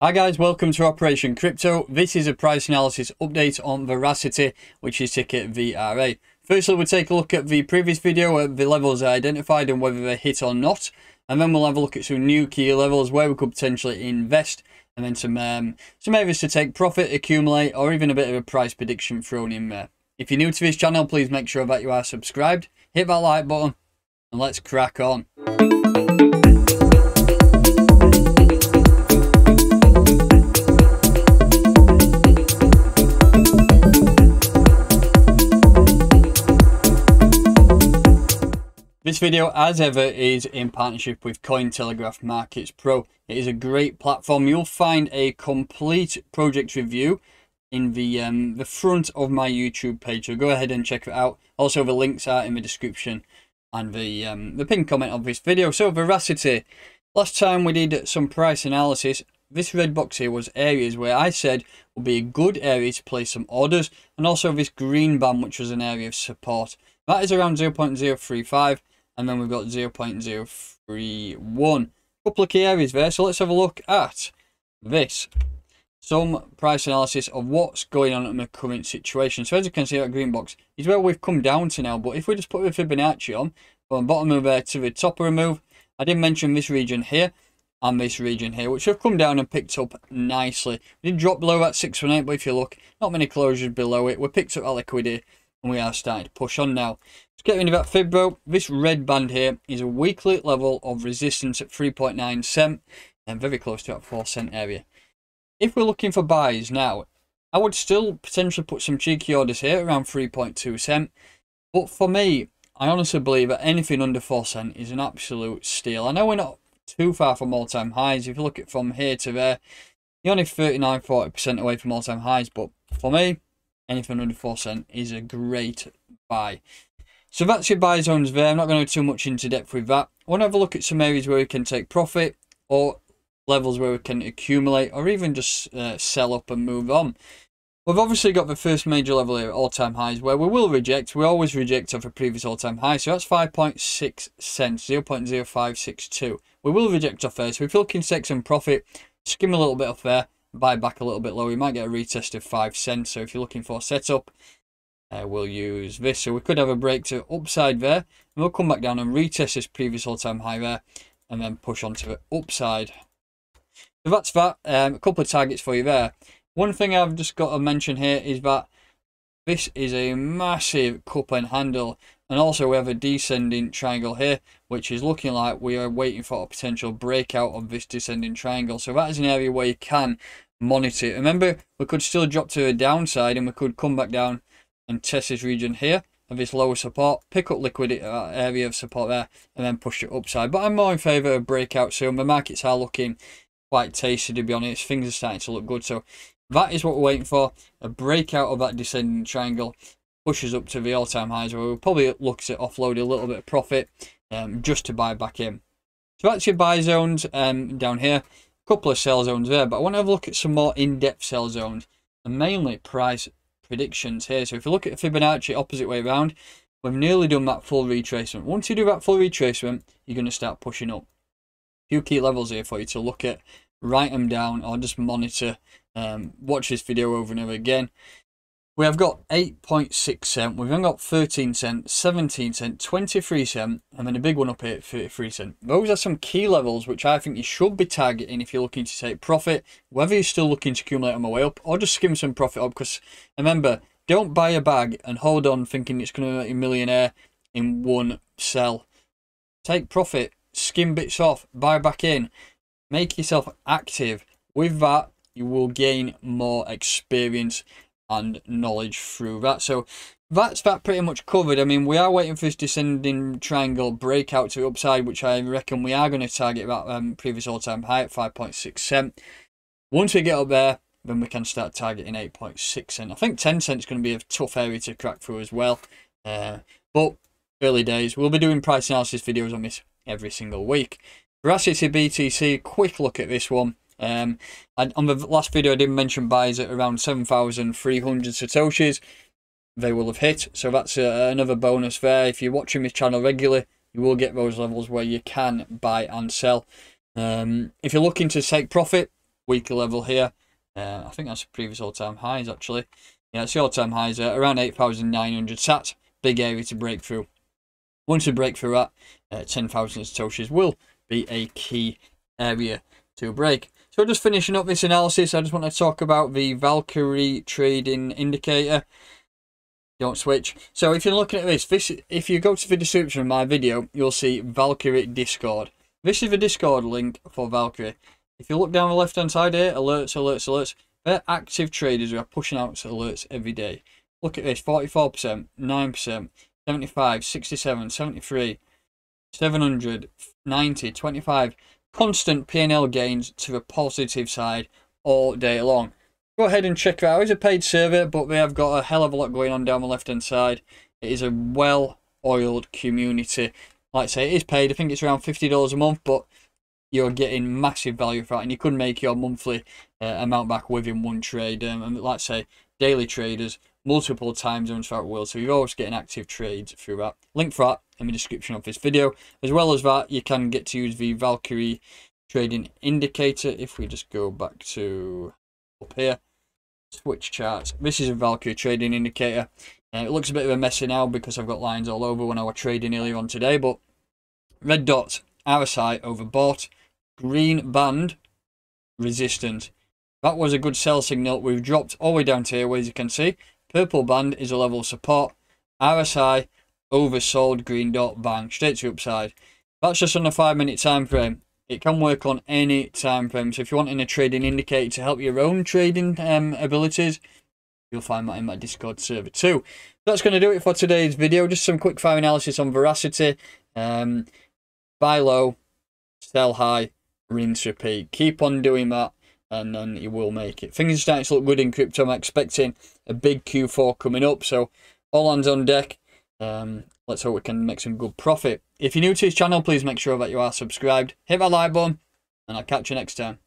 Hi guys, welcome to Operation Crypto. This is a price analysis update on Veracity, which is ticket VRA. Firstly, we'll take a look at the previous video at the levels I identified and whether they hit or not. And then we'll have a look at some new key levels where we could potentially invest. And then some areas to take profit, accumulate, or even a bit of a price prediction thrown in there. If you're new to this channel, please make sure that you are subscribed. Hit that like button and let's crack on. This video, as ever, is in partnership with Cointelegraph Markets Pro. It is a great platform. You'll find a complete project review in the front of my YouTube page, so go ahead and check it out. Also, the links are in the description and the pinned comment of this video. So, Veracity. Last time we did some price analysis. This red box here was areas where I said would be a good area to place some orders, and also this green band, which was an area of support. That is around 0.035. And then we've got 0.031. Couple of key areas there. So let's have a look at this. Some price analysis of what's going on in the current situation. So as you can see, that green box is where we've come down to now. But if we just put the Fibonacci on, from the bottom of there to the top of the move, I did mention this region here and this region here, which have come down and picked up nicely. We did drop below that 618, but if you look, not many closures below it. We picked up that liquidity and we are starting to push on now. Let's get rid of that fibro. This red band here is a weekly level of resistance at 3.9 cents and very close to that 4 cent area. If we're looking for buys now, I would still potentially put some cheeky orders here around 3.2 cents. But for me, I honestly believe that anything under 4 cents is an absolute steal. I know we're not too far from all-time highs. If you look at from here to there, you're only 39-40% away from all-time highs. But for me, anything under 4 cents is a great buy. So that's your buy zones there. I'm not going to go too much into depth with that. I want to have a look at some areas where we can take profit or levels where we can accumulate or even just sell up and move on. We've obviously got the first major level here at all-time highs where we will reject. We always reject off a previous all-time high. So that's 5.6 cents, 0.0562. We will reject off there. So if you're looking to take some profit, skim a little bit off there. Buy back a little bit lower. You might get a retest of 5 cents. So if you're looking for a setup, we'll use this. So we could have a break to upside there, and we'll come back down and retest this previous all-time high there, and then push onto the upside. So that's that. A couple of targets for you there. One thing I've just got to mention here is that this is a massive cup and handle, and also we have a descending triangle here, which is looking like we are waiting for a potential breakout of this descending triangle. So that is an area where you can monitor it. Remember, we could still drop to the downside, and we could come back down and test this region here of this lower support, pick up liquidity at that area of support there, and then push it upside. But I'm more in favour of breakout soon. The markets are looking quite tasty, to be honest. Things are starting to look good. So that is what we're waiting for, a breakout of that descending triangle. Pushes up to the all-time highs where we'll probably look to offload a little bit of profit just to buy back in. So that's your buy zones down here. A couple of sell zones there, but I want to have a look at some more in-depth sell zones and mainly price predictions here. So if you look at Fibonacci opposite way around, we've nearly done that full retracement. Once you do that full retracement, you're going to start pushing up. A few key levels here for you to look at, write them down or just monitor. Watch this video over and over again. We have got 8.6 cent, we've then got 13 cent, 17 cent, 23 cent, and then a big one up here at 33 cent. Those are some key levels which I think you should be targeting if you're looking to take profit, whether you're still looking to accumulate on the way up or just skim some profit up, because remember, don't buy a bag and hold on thinking it's going to make you a millionaire in one sell. Take profit, skim bits off, buy back in, make yourself active. With that, you will gain more experience and knowledge through that. So that's that pretty much covered. I mean, we are waiting for this descending triangle breakout to the upside, which I reckon we are going to target that previous all-time high at 5.6 cents. Once we get up there, then we can start targeting 8.6 cents. I think 10 cents is going to be a tough area to crack through as well, but early days. We'll be doing price analysis videos on this every single week. Veracity BTC, quick look at this one. And on the last video I did mention buys at around 7,300 satoshis. They will have hit, so that's another bonus there. If you're watching this channel regularly, you will get those levels where you can buy and sell. If you're looking to take profit, weaker level here. I think that's the previous all-time highs, actually. Yeah, it's the all-time highs around 8,900 sats. Big area to break through. Once we break through that, 10,000 satoshis will be a key area to break. So just finishing up this analysis, I just want to talk about the Valkyrie trading indicator. Don't switch. So if you're looking at this, if you go to the description of my video, you'll see Valkyrie Discord. This is the Discord link for Valkyrie. If you look down the left-hand side here, alerts, alerts, alerts. They're active traders who are pushing out alerts every day. Look at this, 44%, 9%, 75, 67, 73, 700, 90, 25. Constant P&L gains to the positive side all day long. Go ahead and check that out. It's a paid server, but they have got a hell of a lot going on down the left-hand side. It is a well-oiled community. Like I say, it is paid. I think it's around $50 a month, but you're getting massive value for that, and you could make your monthly amount back within one trade. And like I say, daily traders, multiple time zones throughout the world, so you're always getting active trades through that. Link for that in the description of this video. As well as that, you can get to use the Valkyrie trading indicator. If we just go back to up here, switch charts, this is a Valkyrie trading indicator. It looks a bit of a messy now because I've got lines all over when I was trading earlier on today, but red dots, RSI overbought, green band resistance, that was a good sell signal. We've dropped all the way down to here, as you can see. Purple band is a level of support. RSI oversold, green dot, bang, straight to upside. That's just on a 5-minute time frame. It can work on any time frame. So if you're wanting a trading indicator to help your own trading abilities, you'll find that in my Discord server too. That's going to do it for today's video. Just some quick fire analysis on Veracity. Buy low, sell high, rinse, repeat. Keep on doing that, and then you will make it. Things are starting to look good in crypto. I'm expecting a big Q4 coming up, so all hands on deck. Let's hope we can make some good profit. If you're new to this channel, please make sure that you are subscribed. Hit that like button, and I'll catch you next time.